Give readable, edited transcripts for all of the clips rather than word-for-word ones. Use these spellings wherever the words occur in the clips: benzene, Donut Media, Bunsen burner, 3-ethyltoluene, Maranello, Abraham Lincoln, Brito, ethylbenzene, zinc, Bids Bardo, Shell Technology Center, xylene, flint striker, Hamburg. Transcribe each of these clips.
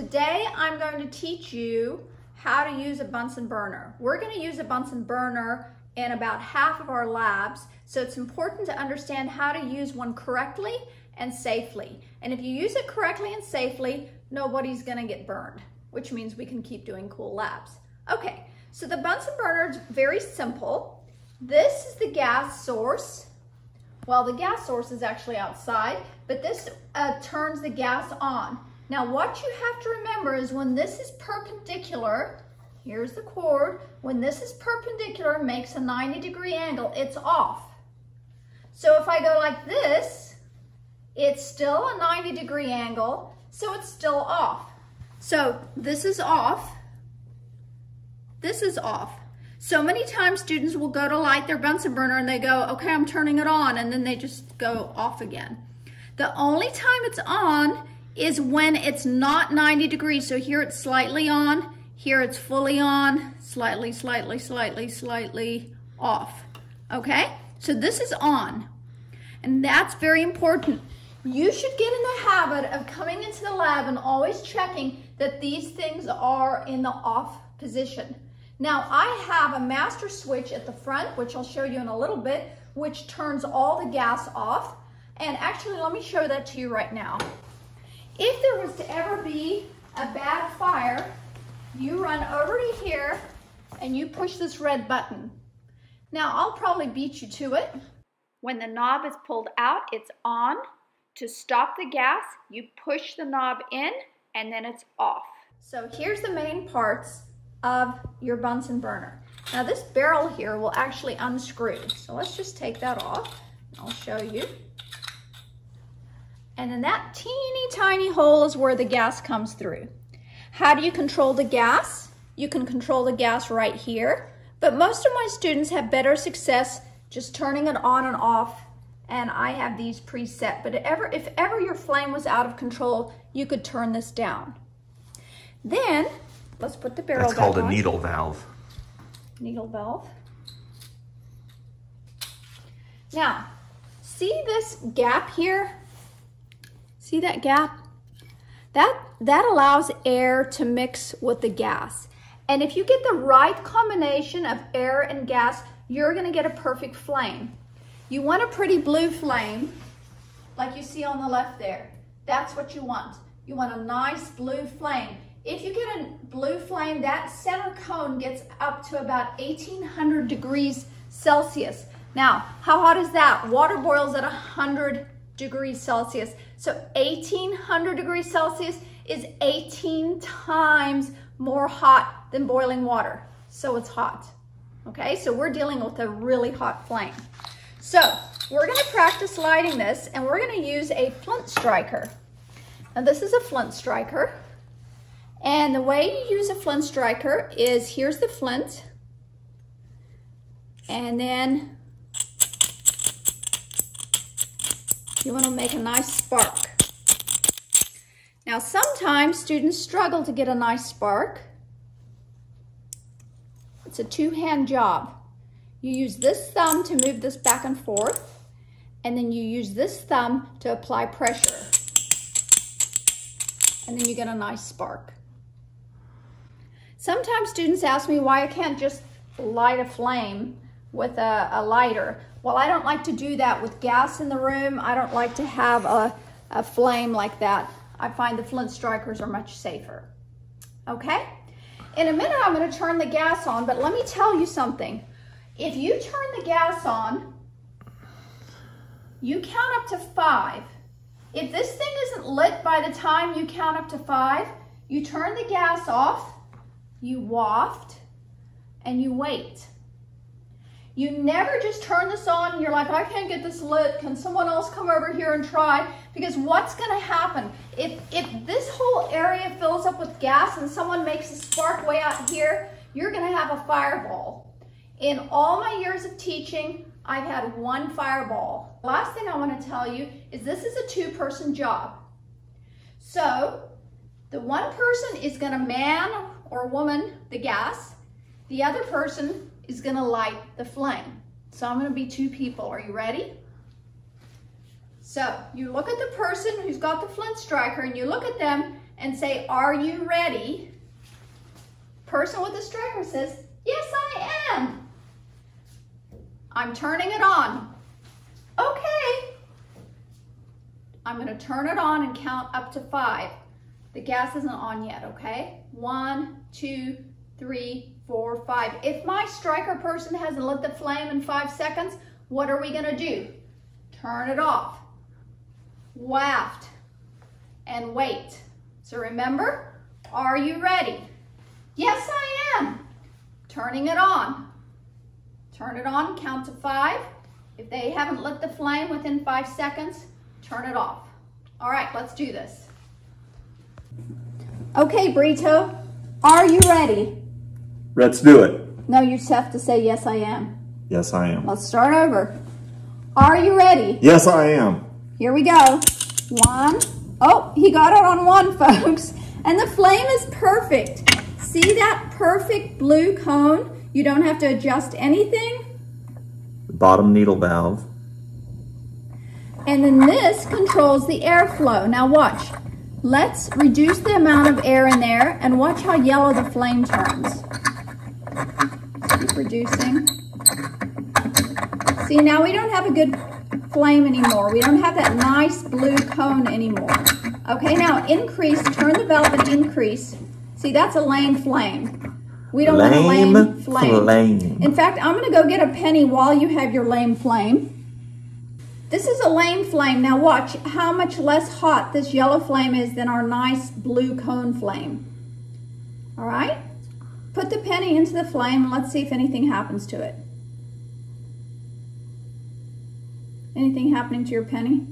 Today I'm going to teach you how to use a Bunsen burner. We're going to use a Bunsen burner in about half of our labs, so it's important to understand how to use one correctly and safely. And if you use it correctly and safely, nobody's going to get burned, which means we can keep doing cool labs. Okay, so the Bunsen burner is very simple. This is the gas source. Well, the gas source is actually outside, but this turns the gas on. Now, what you have to remember is when this is perpendicular, here's the cord, when this is perpendicular, makes a 90-degree angle, it's off. So if I go like this, it's still a 90-degree angle, so it's still off. So this is off, this is off. So many times students will go to light their Bunsen burner and they go, okay, I'm turning it on, and then they just go off again. The only time it's on is when it's not 90 degrees. So here it's slightly on, here it's fully on, slightly, slightly, slightly, slightly off, okay? So this is on, and that's very important. You should get in the habit of coming into the lab and always checking that these things are in the off position. Now, I have a master switch at the front, which I'll show you in a little bit, which turns all the gas off. And actually, let me show that to you right now. If there was to ever be a bad fire, you run over to here and you push this red button. Now, I'll probably beat you to it. When the knob is pulled out, it's on. To stop the gas, you push the knob in and then it's off. So here's the main parts of your Bunsen burner. Now this barrel here will actually unscrew. So let's just take that off. I'll show you. And then that teeny tiny hole is where the gas comes through. How do you control the gas? You can control the gas right here, but most of my students have better success just turning it on and off, and I have these preset. But if ever your flame was out of control, you could turn this down. Then, let's put the barrel back on. That's called a needle valve. Needle valve. Now, see this gap here? See that gap? That allows air to mix with the gas. And if you get the right combination of air and gas, you're gonna get a perfect flame. You want a pretty blue flame, like you see on the left there. That's what you want. You want a nice blue flame. If you get a blue flame, that center cone gets up to about 1800 degrees Celsius. Now, how hot is that? Water boils at 100 degrees Celsius. So 1800 degrees Celsius is 18 times more hot than boiling water. So it's hot, okay? So we're dealing with a really hot flame. So we're gonna practice lighting this, and we're gonna use a flint striker. Now this is a flint striker. And the way you use a flint striker is, here's the flint, and then you want to make a nice spark. Now sometimes students struggle to get a nice spark. It's a two-hand job. You use this thumb to move this back and forth, and then you use this thumb to apply pressure. And then you get a nice spark. Sometimes students ask me why I can't just light a flame with a lighter. Well, I don't like to do that with gas in the room. I don't like to have a flame like that. I find the flint strikers are much safer. Okay? In a minute, I'm going to turn the gas on, but let me tell you something. If you turn the gas on, you count up to 5. If this thing isn't lit by the time you count up to 5, you turn the gas off, you waft, and you wait. You never just turn this on and you're like, I can't get this lit. Can someone else come over here and try? Because what's going to happen? If this whole area fills up with gas and someone makes a spark way out here, you're going to have a fireball. In all my years of teaching, I've had one fireball. Last thing I want to tell you is this is a two-person job. So the one person is going to man or woman the gas, the other person is going to light the flame. So I'm going to be two people. Are you ready? So you look at the person who's got the flint striker, and you look at them and say, are you ready? Person with the striker says, yes, I am. I'm turning it on. Okay. I'm gonna turn it on and count up to 5. The gas isn't on yet, okay? 1, 2, 3, 4, 5. If my striker person hasn't lit the flame in 5 seconds, what are we gonna do? Turn it off, waft, and wait. So remember, are you ready? Yes, I am. Turning it on. Turn it on, count to 5. If they haven't lit the flame within 5 seconds, turn it off. All right, let's do this. Okay, Brito, are you ready? Let's do it. No, you just have to say, yes, I am. Yes, I am. Let's start over. Are you ready? Yes, I am. Here we go. 1. Oh, he got it on 1, folks. And the flame is perfect. See that perfect blue cone? You don't have to adjust anything. The bottom needle valve. And then this controls the airflow. Now watch. Let's reduce the amount of air in there and watch how yellow the flame turns. Keep reducing. See, now we don't have a good flame anymore. We don't have that nice blue cone anymore. Okay, now increase, turn the valve and increase. See, that's a lame flame. We don't want a lame flame. In fact, I'm gonna go get a penny while you have your lame flame. This is a lame flame. Now watch how much less hot this yellow flame is than our nice blue cone flame. All right, put the penny into the flame and let's see if anything happens to it. Anything happening to your penny?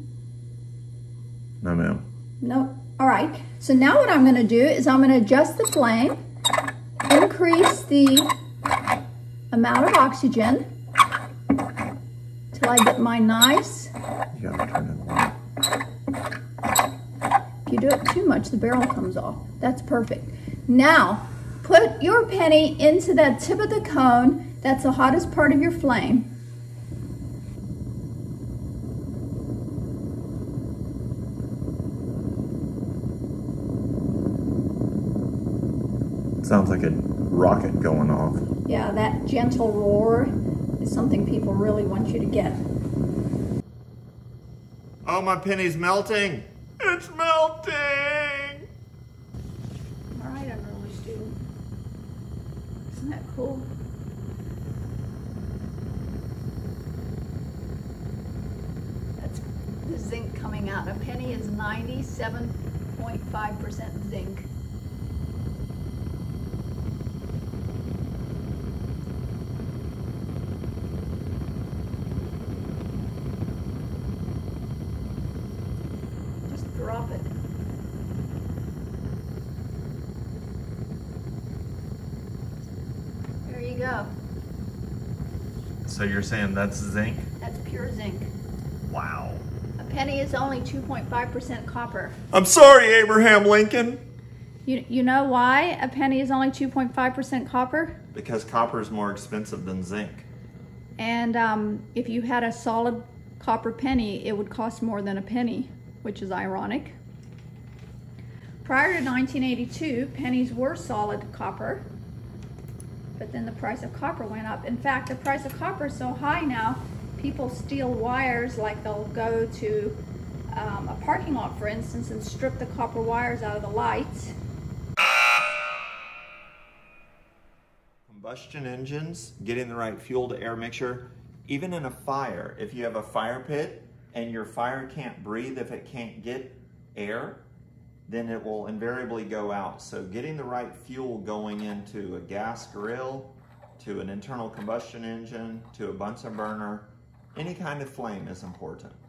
No, ma'am. Nope. All right. So now what I'm going to do is I'm going to adjust the flame, increase the amount of oxygen till I get my nice. You gotta turn it on. If you do it too much, the barrel comes off. That's perfect. Now, put your penny into that tip of the cone. That's the hottest part of your flame. Sounds like a rocket going off. Yeah, that gentle roar is something people really want you to get. Oh, my penny's melting. It's melting. All right, unruly student. Isn't that cool? That's the zinc coming out. A penny is 97.5% zinc. Drop it. There you go. So you're saying that's zinc? That's pure zinc. Wow. A penny is only 2.5% copper. I'm sorry, Abraham Lincoln. You know why a penny is only 2.5% copper? Because copper is more expensive than zinc. And if you had a solid copper penny, it would cost more than a penny, which is ironic. Prior to 1982, pennies were solid copper, but then the price of copper went up. In fact, the price of copper is so high now, people steal wires, like they'll go to a parking lot, for instance, and strip the copper wires out of the lights. Combustion engines, getting the right fuel to air mixture, even in a fire, if you have a fire pit, and your fire can't breathe if it can't get air, then it will invariably go out. So getting the right fuel going into a gas grill, to an internal combustion engine, to a Bunsen burner, any kind of flame is important.